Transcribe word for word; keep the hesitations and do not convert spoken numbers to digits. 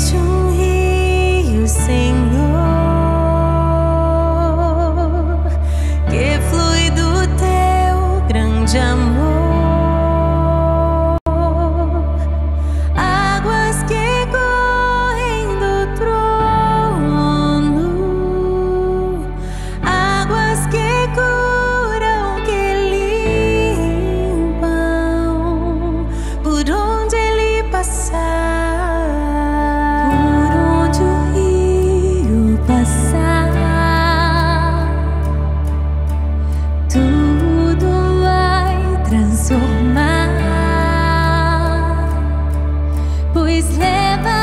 existe um rio, Senhor, que flui do teu grande amor. Águas que correm do trono, águas que curam, que limpam, por onde ele passar. Transformar, pois leva